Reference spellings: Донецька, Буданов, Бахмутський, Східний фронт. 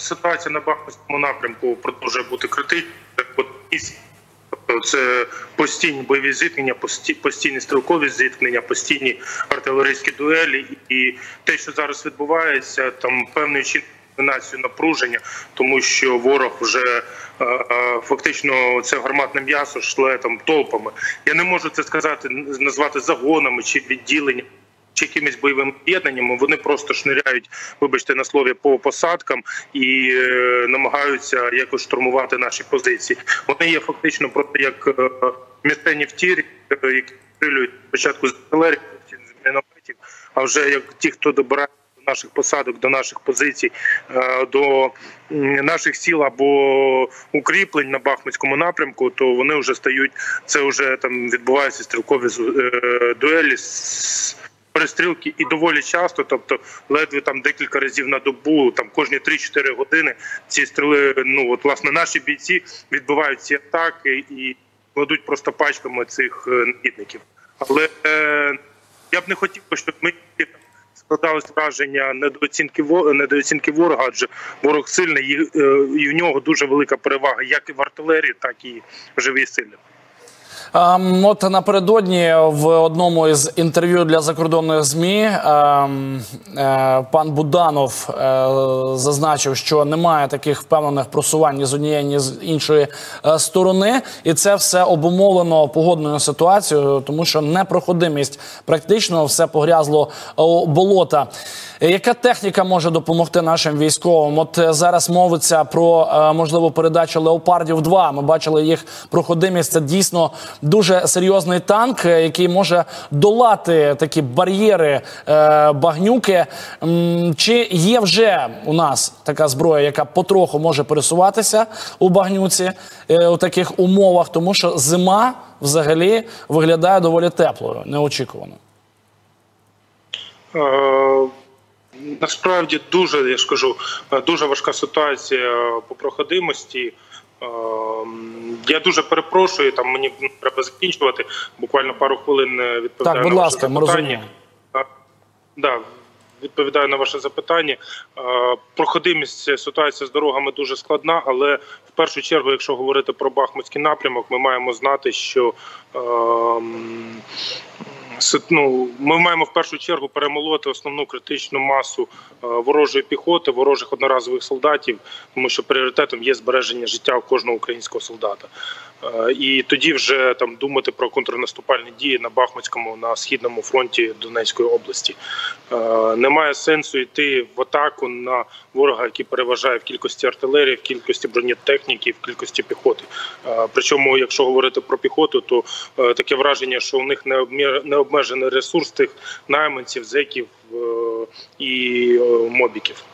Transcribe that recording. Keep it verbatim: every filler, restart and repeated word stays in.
Ситуація на Бахмутському напрямку продовжує бути критичною. Це постійні бойові зіткнення, постійні стрілкові зіткнення, постійні артилерійські дуелі. І те, що зараз відбувається, там певною чинкою напруження, тому що ворог вже фактично це гарматне м'ясо шле там толпами. Я не можу це сказати, назвати загонами чи відділеннями, чи якимись бойовими об'єднаннями. Вони просто шниряють, вибачте на слові, по посадкам і е, намагаються якось штурмувати наші позиції. Вони є фактично просто як е, мішені в тірі, е, які стрілюють спочатку з артилерії, з мінометів, а вже як ті, хто добирає до наших посадок, до наших позицій, е, до наших сіл або укріплень на Бахмутському напрямку, то вони вже стають, це вже там відбуваються стрілкові е, дуелі, перестрілки, і доволі часто, тобто ледве там декілька разів на добу, там кожні три-чотири години ці стріли, ну от власне наші бійці відбивають ці атаки і кладуть просто пачками цих негідників. Але е, я б не хотів, щоб ми складалось враження недооцінки недооцінки ворога, адже ворог сильний і, е, і в нього дуже велика перевага як і в артилерії, так і в живій силі. От напередодні в одному із інтерв'ю для закордонних ЗМІ пан Буданов зазначив, що немає таких впевнених просувань ні з однієї, ні з іншої сторони. І це все обумовлено погодною ситуацією, тому що непроходимість практично, все погрязло у болота. Яка техніка може допомогти нашим військовим? От зараз мовиться про можливу передачу «Леопардів два». Ми бачили їх проходимість. Це дійсно дуже серйозний танк, який може долати такі бар'єри, багнюки. Чи є вже у нас така зброя, яка потроху може пересуватися у багнюці, у таких умовах? Тому що зима взагалі виглядає доволі теплою, неочікувано. Насправді дуже, я ж кажу, дуже важка ситуація по проходимості. Я дуже перепрошую, там мені треба закінчувати, буквально пару хвилин відповідаю. Так, будь ласка, ми розуміємо. Да, відповідаю на ваше запитання. Проходимість, ситуація з дорогами дуже складна, але в першу чергу, якщо говорити про Бахмутський напрямок, ми маємо знати, що Ну, ми маємо в першу чергу перемолоти основну критичну масу ворожої піхоти, ворожих одноразових солдатів, тому що пріоритетом є збереження життя кожного українського солдата. І тоді вже там думати про контрнаступальні дії на Бахмутському, на Східному фронті Донецької області. Немає сенсу йти в атаку на ворога, який переважає в кількості артилерії, в кількості бронетехніки, в кількості піхоти. Причому, якщо говорити про піхоту, то таке враження, що у них не обмежений ресурс тих найманців, зеків і мобіків.